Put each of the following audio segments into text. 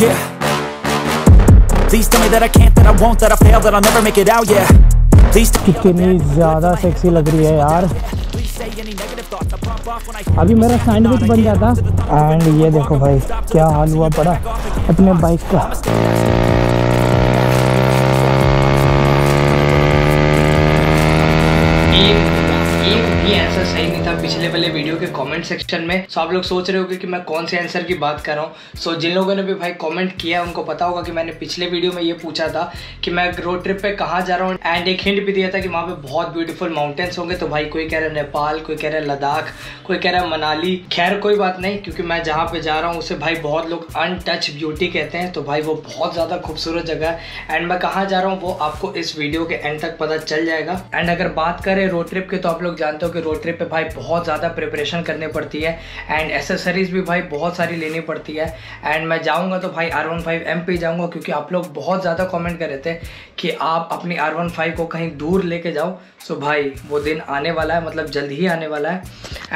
Yeah. Please tell me that I can't, that I won't, that I fail, that I'll never make it out. Yeah. Please tell me कितनी ज़्यादा sexy लग रही है यार। अभी मेरा सैंडविच बन जाता। एंड ये देखो भाई क्या हाल हुआ पड़ा अपने बाइक का। एक भी आंसर सही नहीं था पिछले वाले वीडियो के कमेंट सेक्शन में। सो आप लोग सोच रहे होंगे कि मैं कौन से आंसर की बात कर रहा हूँ। सो जिन लोगों ने भी भाई कमेंट किया है उनको पता होगा कि मैंने पिछले वीडियो में ये पूछा था कि मैं रोड ट्रिप पे कहाँ जा रहा हूँ। एंड एक हिंट भी दिया था कि वहाँ पे बहुत ब्यूटीफुल माउंटेन्स होंगे। तो भाई कोई कह रहा है नेपाल, कोई कह रहा है लद्दाख, कोई कह रहा है मनाली। खैर कोई बात नहीं, क्योंकि मैं जहाँ पे जा रहा हूँ उसे भाई बहुत लोग अनटच ब्यूटी कहते हैं। तो भाई वो बहुत ज़्यादा खूबसूरत जगह है। एंड मैं कहाँ जा रहा हूँ वो आपको इस वीडियो के एंड तक पता चल जाएगा। एंड अगर बात करें रोड ट्रिप की, तो आप लोग जानते हो कि रोड ट्रिप पे भाई बहुत ज़्यादा प्रिपरेशन करने पड़ती है। एंड एसेसरीज भी भाई बहुत सारी लेनी पड़ती है। एंड मैं जाऊंगा तो भाई R15M पे जाऊंगा, क्योंकि आप लोग बहुत ज़्यादा कमेंट कर रहे थे कि आप अपनी R15 को कहीं दूर लेके जाओ। सो भाई वो दिन आने वाला है, मतलब जल्द ही आने वाला है।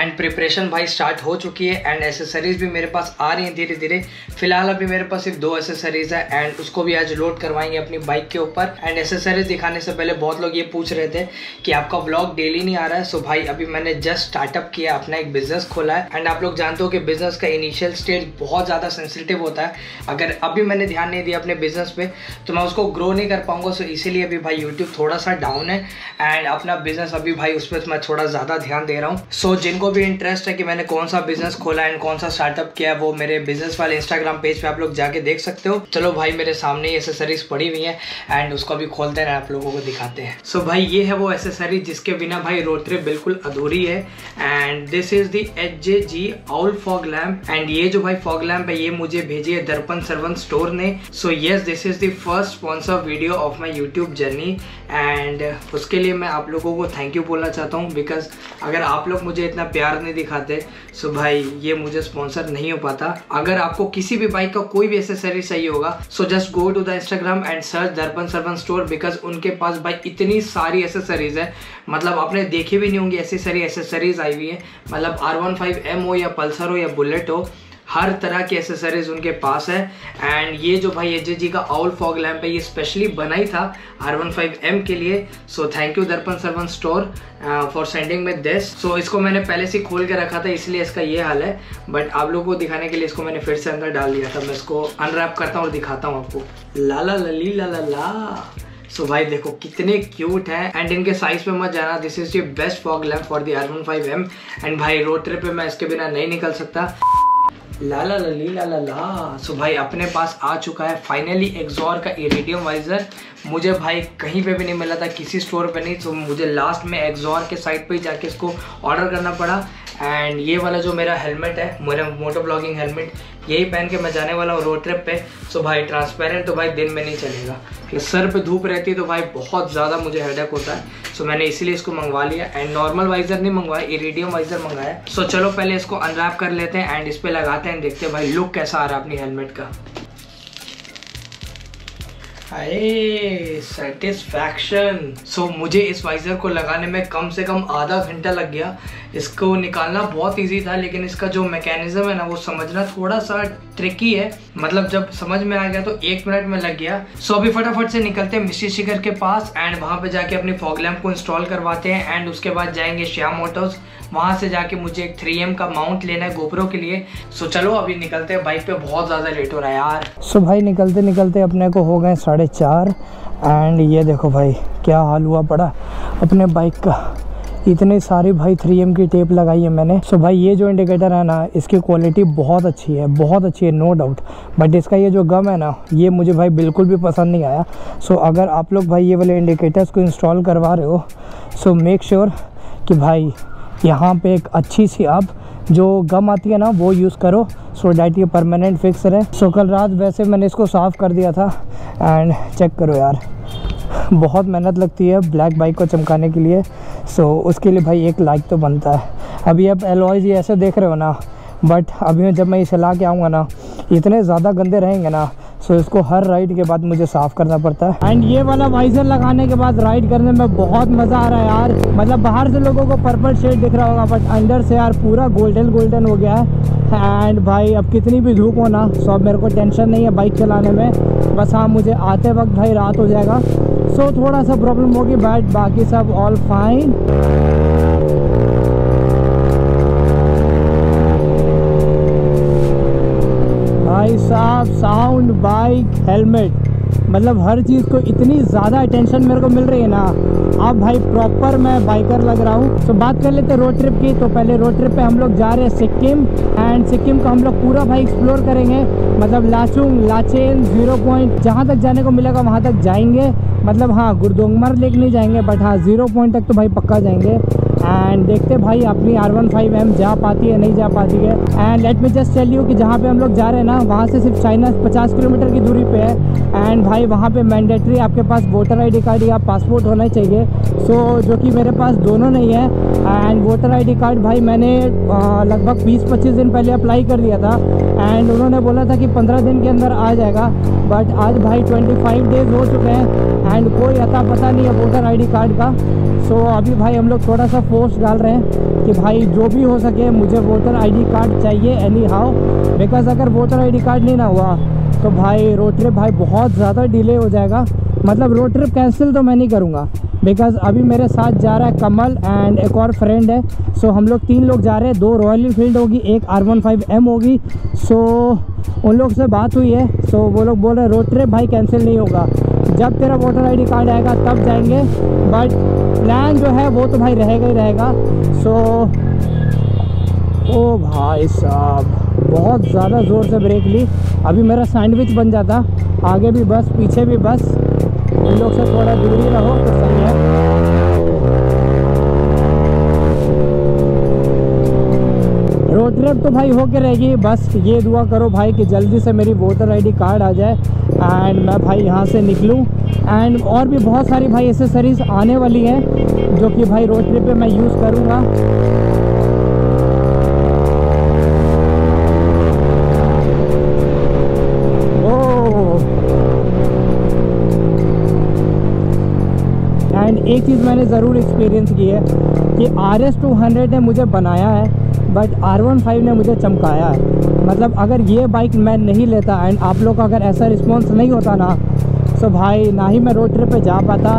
एंड प्रिपरेशन भाई स्टार्ट हो चुकी है एंड एसेसरीज भी मेरे पास आ रही हैं धीरे धीरे। फिलहाल अभी मेरे पास सिर्फ 2 एसेसरीज है एंड उसको भी आज लोड करवाएंगे अपनी बाइक के ऊपर। एंड एसेसरीज दिखाने से पहले बहुत लोग ये पूछ रहे थे कि आपका व्लॉग डेली नहीं आ रहा है। सो भाई अभी मैंने जस्ट स्टार्टअप किया, अपना एक बिजनेस खोला है। एंड आप लोग जानते हो कि बिजनेस का इनिशियल स्टेज बहुत ज़्यादा सेंसिटिव होता है। अगर अभी मैंने ध्यान नहीं दिया अपने बिजनेस पे तो मैं उसको ग्रो नहीं कर पाऊंगा। सो इसीलिए अभी भाई यूट्यूब थोड़ा सा डाउन है एंड अपना बिजनेस अभी भाई उस पर मैं थोड़ा ज़्यादा ध्यान दे रहा हूँ। सो जिनको भी इंटरेस्ट है कि मैंने कौन सा बिजनेस खोला एंड कौन सा स्टार्टअप किया, वो मेरे बिजनेस वाले इंस्टाग्राम पेज पर आप लोग जाके देख सकते हो। चलो भाई मेरे सामने ही एसेसरीज पड़ी हुई है एंड उसको भी खोलते हैं, आप लोगों को दिखाते हैं। सो भाई ये है वो एसेसरीज जिसके बिना भाई रोड ट्रिप बिल्कुल अधूरी है। And this is the HJG owl fog lamp. And ये जो भाई फॉग लैम्प है ये मुझे भेजी है दर्पण सरवन स्टोर ने। So yes, this is the first sponsor video of my YouTube journey and उसके लिए मैं आप लोगों को थैंक यू बोलना चाहता हूँ, बिकॉज अगर आप लोग मुझे इतना प्यार नहीं दिखाते सो भाई ये मुझे स्पॉन्सर नहीं हो पाता। अगर आपको किसी भी बाइक का कोई भी एसेसरी सही होगा so just go to the Instagram and search Darpan Sarwan store, because उनके पास भाई इतनी सारी एसेसरीज है, मतलब आपने देखी भी नहीं होंगी ऐसी सारी एसेसरीज आई हुई है। मतलब R15M हो या पल्सर हो या बुलेट हो, हर तरह की एसेसरीज उनके पास है। एंड ये जो भाई HJG का आउल फॉग लैम्प है ये स्पेशली बनाई था R15M के लिए। सो thank you Darpan Sarwan store for sending me this. So इसको मैंने पहले से खोल के रखा था इसलिए इसका ये हाल है, बट आप लोगों को दिखाने के लिए इसको मैंने फिर से अंदर डाल दिया था। मैं इसको अनरैप करता हूँ और दिखाता हूँ आपको। लाला लली लाला ला। सो भाई देखो कितने क्यूट है एंड इनके साइज पे मत जाना। This is the best fog lamp for the R15M and भाई रोड ट्रिप पे मैं इसके बिना नहीं निकल सकता। ला ला ला ली ला ला ला। सो भाई अपने पास आ चुका है फाइनली एक्सोर का इरिडियम वाइजर। मुझे भाई कहीं पे भी नहीं मिला था, किसी स्टोर पे नहीं। सो मुझे लास्ट में एक्सोर के साइट पे ही जाके इसको ऑर्डर करना पड़ा। एंड ये वाला जो मेरा हेलमेट है, मेरा मोटो ब्लॉगिंग हेलमेट, यही पहन के मैं जाने वाला हूँ रोड ट्रिप पे। सो भाई ट्रांसपेरेंट तो भाई दिन में नहीं चलेगा, सर पे धूप रहती है तो भाई बहुत ज़्यादा मुझे हेडेक होता है। सो मैंने इसीलिए इसको मंगवा लिया एंड नॉर्मल वाइजर नहीं मंगवाया, इरिडियम वाइजर मंगाया। सो चलो पहले इसको अनरैप कर लेते हैं एंड इस पर लगाते हैं, देखते हैं भाई लुक कैसा आ रहा है अपनी हेलमेट का। अरे सेटिस्फैक्शन। सो मुझे इस वाइजर को लगाने में कम से कम आधा घंटा लग गया। इसको निकालना बहुत इजी था, लेकिन इसका जो मैकेनिज्म है ना वो समझना थोड़ा सा ट्रिकी है। मतलब जब समझ में आ गया तो 1 मिनट में लग गया। सो अभी फटाफट से निकलते हैं मिस्टी सीकर के पास एंड वहाँ पे जाके अपने फॉग लैम्प को इंस्टॉल करवाते हैं एंड उसके बाद जाएंगे श्याम मोटर्स। वहाँ से जाके मुझे एक 3M का माउंट लेना है गोप्रो के लिए। सो चलो अभी निकलते हैं, बाइक पे बहुत ज़्यादा लेट हो रहा है यार। सो भाई निकलते निकलते अपने को हो गए 4:30। एंड ये देखो भाई क्या हाल हुआ पड़ा अपने बाइक का। इतने सारे भाई 3M की टेप लगाई है मैंने। सो भाई ये जो इंडिकेटर है ना इसकी क्वालिटी बहुत अच्छी है, बहुत अच्छी है, नो डाउट। बट इसका ये जो गम है ना ये मुझे भाई बिल्कुल भी पसंद नहीं आया। सो अगर आप लोग भाई ये वाले इंडिकेटर्स को इंस्टॉल करवा रहे हो सो मेक श्योर कि भाई यहाँ पे एक अच्छी सी आप जो गम आती है ना वो यूज़ करो, सो डैट ये परमानेंट फिक्स रहे। सो कल रात वैसे मैंने इसको साफ़ कर दिया था एंड चेक करो यार बहुत मेहनत लगती है ब्लैक बाइक को चमकाने के लिए। सो उसके लिए भाई एक लाइक तो बनता है। अभी आप एलॉयज़ ये ऐसे देख रहे हो ना, बट अभी जब मैं इसे ला के आऊँगा ना इतने ज़्यादा गंदे रहेंगे ना सो इसको हर राइड के बाद मुझे साफ़ करना पड़ता है। एंड ये वाला वाइजर लगाने के बाद राइड करने में बहुत मज़ा आ रहा है यार। मतलब बाहर से लोगों को पर्पल शेड दिख रहा होगा बट अंदर से यार पूरा गोल्डन गोल्डन हो गया है। एंड भाई अब कितनी भी धूप हो ना सो अब मेरे को टेंशन नहीं है बाइक चलाने में। बस हाँ मुझे आते वक्त भाई रात हो जाएगा सो थोड़ा सा प्रॉब्लम होगी बट बाकी सब ऑल फाइन। भाई साहब साउंड, बाइक, हेलमेट, मतलब हर चीज़ को इतनी ज़्यादा अटेंशन मेरे को मिल रही है ना अब भाई प्रॉपर मैं बाइकर लग रहा हूँ। तो बात कर लेते हैं रोड ट्रिप की। तो पहले रोड ट्रिप पे हम लोग जा रहे हैं सिक्किम एंड सिक्किम का हम लोग पूरा भाई एक्सप्लोर करेंगे। मतलब लाचुंग, लाचेन, जीरो पॉइंट, जहाँ तक जाने को मिलेगा वहाँ तक जाएंगे। मतलब हाँ गुरदोंगमर लेक नहीं जाएंगे बट हाँ जीरो पॉइंट तक तो भाई पक्का जाएंगे। एंड देखते भाई अपनी R15M जा पाती है नहीं जा पाती है। And let me just tell you कि जहाँ पे हम लोग जा रहे हैं ना वहाँ से सिर्फ चाइना 50 किलोमीटर की दूरी पे है। एंड भाई वहाँ पे मैंडेटरी आपके पास वोटर ID कार्ड या पासपोर्ट होना ही चाहिए। सो जो कि मेरे पास दोनों नहीं है। एंड वोटर ID कार्ड भाई मैंने लगभग 20-25 दिन पहले अप्लाई कर दिया था एंड उन्होंने बोला था कि 15 दिन के अंदर आ जाएगा बट आज भाई 25 डेज हो चुके हैं एंड कोई अता पता नहीं है वोटर ID कार्ड का। सो अभी भाई हम लोग थोड़ा सा फोर्स डाल रहे हैं कि भाई जो भी हो सके मुझे वोटर ID कार्ड चाहिए एनी हाउ, बिकॉज अगर वोटर ID कार्ड नहीं ना हुआ तो भाई रोड ट्रिप भाई बहुत ज़्यादा डिले हो जाएगा। मतलब रोड ट्रिप कैंसिल तो मैं नहीं करूँगा बिकॉज अभी मेरे साथ जा रहा है कमल एंड एक और फ्रेंड है। सो हम लोग 3 लोग जा रहे हैं, 2 रॉयल एनफील्ड होगी, एक R15M होगी। सो उन लोग से बात हुई है। सो वो लोग बोल रहे हैं रोड ट्रिप भाई कैंसिल नहीं होगा, जब तेरा वोटर ID कार्ड आएगा तब जाएंगे बट प्लान जो है वो तो भाई रहेगा ही रहेगा। सो ओ भाई साहब बहुत ज़्यादा ज़ोर से ब्रेक ली, अभी मेरा सैंडविच बन जाता, आगे भी बस पीछे भी बस। उन लोग से थोड़ा दूरी रहो तो सही है। रोड ट्रिप तो भाई होके रहेगी, बस ये दुआ करो भाई कि जल्दी से मेरी वोटर ID कार्ड आ जाए एंड मैं भाई यहाँ से निकलूँ। एंड और भी बहुत सारी भाई एसेसरीज आने वाली हैं जो कि भाई रोड ट्रिप पे मैं यूज़ करूँगा। एक चीज़ मैंने ज़रूर एक्सपीरियंस की है कि RS 200 ने मुझे बनाया है बट R15 ने मुझे चमकाया है। मतलब अगर ये बाइक मैं नहीं लेता एंड आप लोग का अगर ऐसा रिस्पॉन्स नहीं होता ना सो भाई ना ही मैं रोड ट्रिप पे जा पाता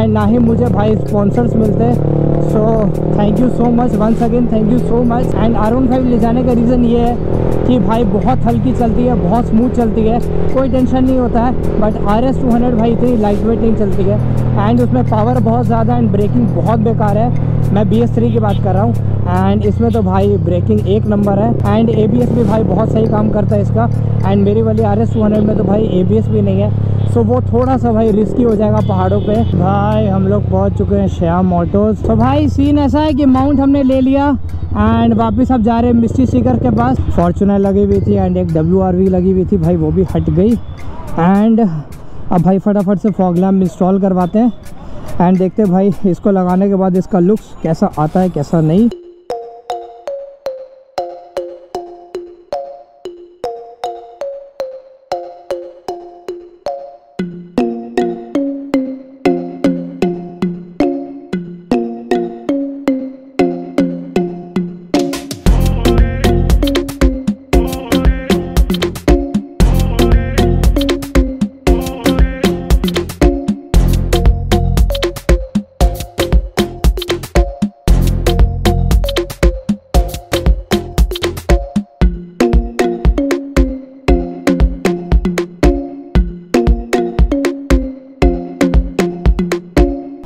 एंड ना ही मुझे भाई स्पॉन्सर्स मिलते। So thank you so much once again, thank you so much. And R15 ले जाने का रीज़न ये है कि भाई बहुत हल्की चलती है, बहुत स्मूथ चलती है, कोई टेंशन नहीं होता है। बट RS 200 भाई इतनी लाइट वेट नहीं चलती है एंड उसमें पावर बहुत ज़्यादा एंड ब्रेकिंग बहुत बेकार है। मैं BS3 की बात कर रहा हूँ एंड इसमें तो भाई ब्रेकिंग एक नंबर है एंड ABS भी भाई बहुत सही काम करता है इसका। एंड मेरी वाली RS 200 में तो भाई ABS भी नहीं है सो वो थोड़ा सा भाई रिस्की हो जाएगा पहाड़ों पे। भाई हम लोग पहुँच चुके हैं श्याम ऑटोज़। तो भाई सीन ऐसा है कि माउंट हमने ले लिया एंड वापस अब जा रहे हैं मिस्टी सीकर के पास। फॉर्चुनर लगी हुई थी एंड एक WRV लगी हुई थी भाई, वो भी हट गई। एंड अब भाई फटाफट से फॉग लैम्प इंस्टॉल करवाते हैं एंड देखते हैं भाई इसको लगाने के बाद इसका लुक्स कैसा आता है कैसा नहीं।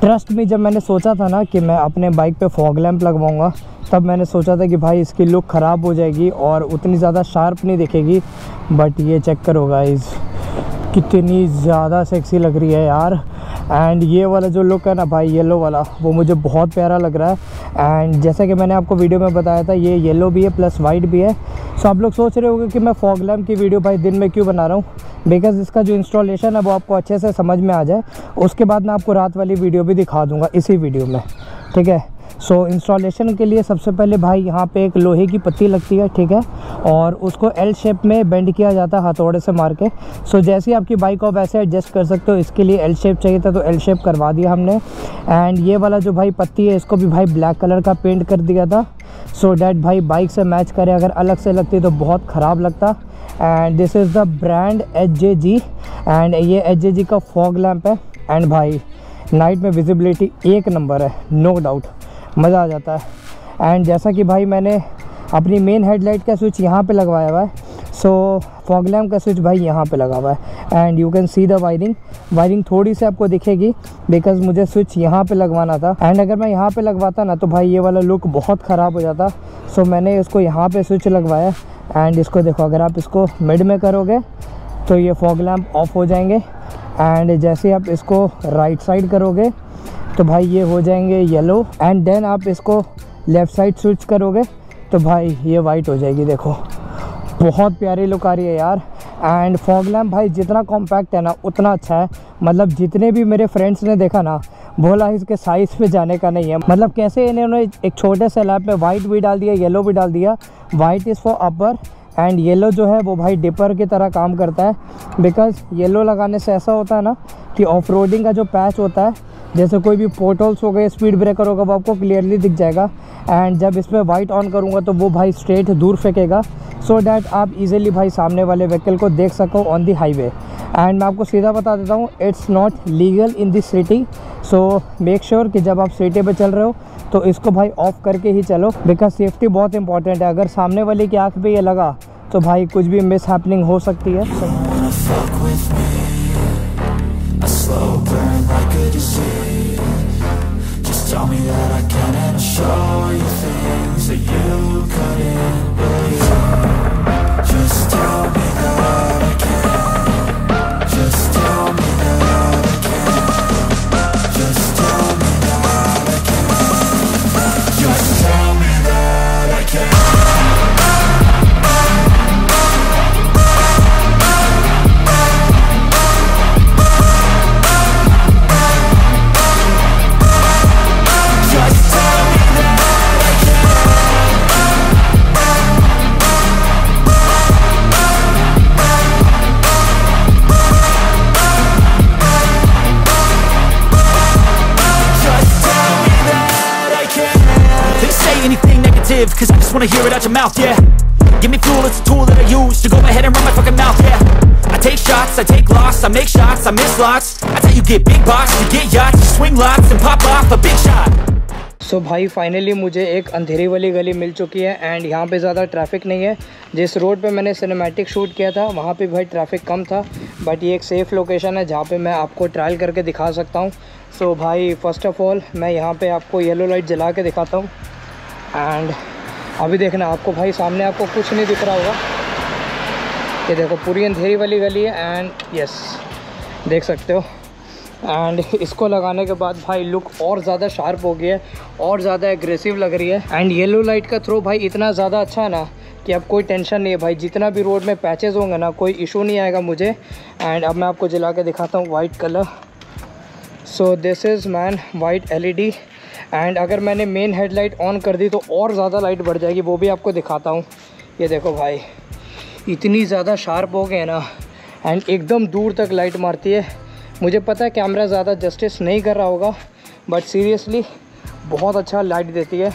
ट्रस्ट में जब मैंने सोचा था ना कि मैं अपने बाइक पे फॉग लैम्प लगवाऊंगा तब मैंने सोचा था कि भाई इसकी लुक ख़राब हो जाएगी और उतनी ज़्यादा शार्प नहीं दिखेगी बट ये चेक करो गाइस कितनी ज़्यादा सेक्सी लग रही है यार। एंड ये वाला जो लुक है ना भाई येलो वाला वो मुझे बहुत प्यारा लग रहा है। एंड जैसा कि मैंने आपको वीडियो में बताया था ये येलो भी है प्लस वाइट भी है। सो आप लोग सोच रहे होंगे कि मैं फॉग लैम्प की वीडियो भाई दिन में क्यों बना रहा हूँ, बिकॉज इसका जो इंस्टॉलेशन है वो आपको अच्छे से समझ में आ जाए, उसके बाद मैं आपको रात वाली वीडियो भी दिखा दूँगा इसी वीडियो में, ठीक है। सो इंस्टॉलेशन के लिए सबसे पहले भाई यहाँ पे एक लोहे की पत्ती लगती है, ठीक है, और उसको एल शेप में बेंड किया जाता है हथौड़े से मार के। सो जैसे आपकी बाइक आप वैसे एडजस्ट कर सकते हो, इसके लिए एल शेप चाहिए था तो एल शेप करवा दिया हमने। एंड ये वाला जो भाई पत्ती है इसको भी भाई ब्लैक कलर का पेंट कर दिया था सो डैट भाई बाइक से मैच करे, अगर अलग से लगती तो बहुत ख़राब लगता। And this is the brand HJG and ये HJG का फॉग लैम्प है। एंड भाई नाइट में विजिबिलिटी एक नंबर है, नो डाउट, मज़ा आ जाता है। एंड जैसा कि भाई मैंने अपनी मेन हेडलाइट का स्विच यहाँ पे लगवाया हुआ है, सो फॉग लैम्प का स्विच भाई यहाँ पे लगा हुआ है। And you can see the wiring थोड़ी सी आपको दिखेगी बिकॉज मुझे स्विच यहाँ पे लगवाना था। एंड अगर मैं यहाँ पे लगवाता ना तो भाई ये वाला लुक बहुत ख़राब हो जाता, सो मैंने इसको यहाँ पे स्विच लगवाया। एंड इसको देखो, अगर आप इसको मिड में करोगे तो ये फॉग लैम्प ऑफ हो जाएंगे। एंड जैसे आप इसको राइट साइड करोगे तो भाई ये हो जाएंगे येलो। एंड देन आप इसको लेफ़्ट साइड स्विच करोगे तो भाई ये वाइट हो जाएगी। देखो बहुत प्यारी लुक आ रही है यार। एंड फॉग लैम्प भाई जितना कॉम्पैक्ट है ना उतना अच्छा है, मतलब जितने भी मेरे फ्रेंड्स ने देखा ना बोला इसके साइज़ पे जाने का नहीं है। मतलब कैसे इन्होंने एक छोटे से लैम्प में वाइट भी डाल दिया, येलो भी डाल दिया। White is for upper and yellow जो है वो भाई डिपर की तरह काम करता है, बिकॉज येलो लगाने से ऐसा होता है ना कि ऑफ रोडिंग का जो पैच होता है, जैसे कोई भी पोर्टल्स हो गए, स्पीड ब्रेकर होगा, वो आपको क्लियरली दिख जाएगा। एंड जब इस पर वाइट ऑन करूँगा तो वो भाई स्ट्रेट दूर फेंकेगा सो डैट आप इजीली भाई सामने वाले व्हीकल को देख सको ऑन दी हाईवे। एंड मैं आपको सीधा बता देता हूँ, it's not legal in this city, so make sure कि जब आप सिटी पे चल रहे हो तो इसको भाई ऑफ करके ही चलो, बिकॉज सेफ्टी बहुत इंपॉर्टेंट है। अगर सामने वाले की आँख पर ये लगा तो भाई कुछ भी मिस हैपनिंग हो सकती है। Cause I just wanna hear it out your mouth, yeah. Give me fuel, it's a tool that I use to go ahead and run my fucking mouth, yeah. I take shots, I take loss, I make shots, I miss lots. That's how you get big box, you get yachts, you swing lots and pop off a big shot. सो भाई finally मुझे एक अंधेरी वाली गली मिल चुकी है। And यहाँ पे ज़्यादा ट्रैफिक नहीं है, जिस रोड पे मैंने सिनेमैटिक शूट किया था वहाँ पे भाई ट्रैफिक कम था, बट ये एक सेफ़ लोकेशन है जहाँ पे मैं आपको ट्रायल करके दिखा सकता हूँ। सो भाई फ़र्स्ट ऑफ ऑल मैं यहाँ पे आपको येलो लाइट जला के दिखाता हूँ। एंड अभी देखना आपको भाई सामने आपको कुछ नहीं दिख रहा होगा, ये देखो पूरी अंधेरी वाली गली है। एंड यस देख सकते हो। एंड इसको लगाने के बाद भाई लुक और ज़्यादा शार्प हो गया है, और ज़्यादा एग्रेसिव लग रही है। एंड येलो लाइट का थ्रो भाई इतना ज़्यादा अच्छा है ना कि अब कोई टेंशन नहीं है भाई, जितना भी रोड में पैचेस होंगे ना कोई इशू नहीं आएगा मुझे। एंड अब मैं आपको जला के दिखाता हूँ white colour. So this is main white LED। And अगर मैंने मेन हेडलाइट ऑन कर दी तो और ज़्यादा लाइट बढ़ जाएगी, वो भी आपको दिखाता हूँ। ये देखो भाई इतनी ज़्यादा शार्प हो गई है ना, एंड एकदम दूर तक लाइट मारती है। मुझे पता है कैमरा ज़्यादा जस्टिस नहीं कर रहा होगा, बट सीरियसली बहुत अच्छा लाइट देती है।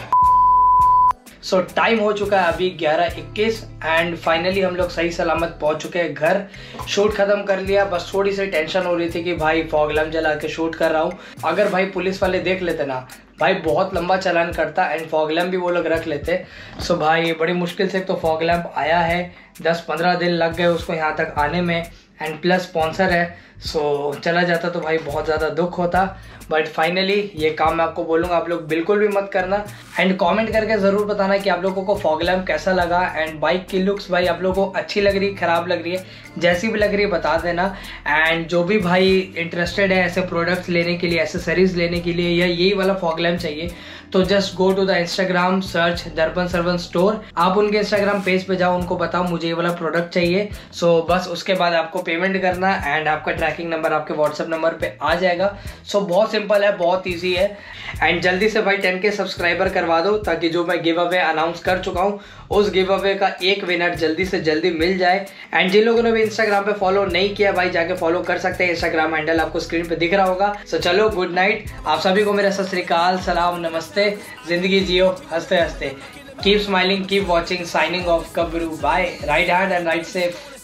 सो टाइम हो चुका है अभी 11:21 एंड फाइनली हम लोग सही सलामत पहुंच चुके हैं घर। शूट खत्म कर लिया, बस थोड़ी सी टेंशन हो रही थी कि भाई फॉग लैम्प जला के शूट कर रहा हूँ, अगर भाई पुलिस वाले देख लेते ना भाई बहुत लंबा चालान करता। एंड फॉग लैम्प भी वो लोग रख लेते। सो भाई बड़ी मुश्किल से तो फॉग लैम्प आया है, 10-15 दिन लग गए उसको यहाँ तक आने में, एंड प्लस स्पॉन्सर है। सो चला जाता तो भाई बहुत ज़्यादा दुख होता, बट फाइनली ये काम मैं आपको बोलूँगा आप लोग बिल्कुल भी मत करना। एंड कमेंट करके ज़रूर बताना कि आप लोगों को फॉग लैम्प कैसा लगा, एंड बाइक की लुक्स भाई आप लोगों को अच्छी लग रही है, ख़राब लग रही है, जैसी भी लग रही है बता देना। एंड जो भी भाई इंटरेस्टेड है ऐसे प्रोडक्ट्स लेने के लिए, एसेसरीज़ लेने के लिए, या यही वाला फॉग लैम्प चाहिए तो just go to the Instagram, search Darpan Sarwan store. आप उनके इंस्टाग्राम पेज पर जाओ, उनको बताओ मुझे ये वाला प्रोडक्ट चाहिए। सो बस उसके बाद आपको पेमेंट करना एंड आपका ट्रैकिंग नंबर आपके व्हाट्सएप नंबर पे आ जाएगा। सो बहुत सिंपल है, बहुत ईजी है। एंड जल्दी से भाई 10K सब्सक्राइबर करवा दो ताकि जो मैं गिव अवे अनाउंस कर चुका हूँ उस गिव अवे का एक विनर जल्दी से जल्दी मिल जाए। एंड जिन लोगों ने भी इंस्टाग्राम पे फॉलो नहीं किया भाई जाके फॉलो कर सकते हैं, इंस्टाग्राम हैंडल आपको स्क्रीन पे दिख रहा होगा। सो चलो गुड नाइट, आप सभी को मेरा सत श्री अकाल, सलाम, नमस्ते, जिंदगी जियो हंसते हंसते, keep smiling, keep watching, signing off Kabru, bye, ride hard and ride safe.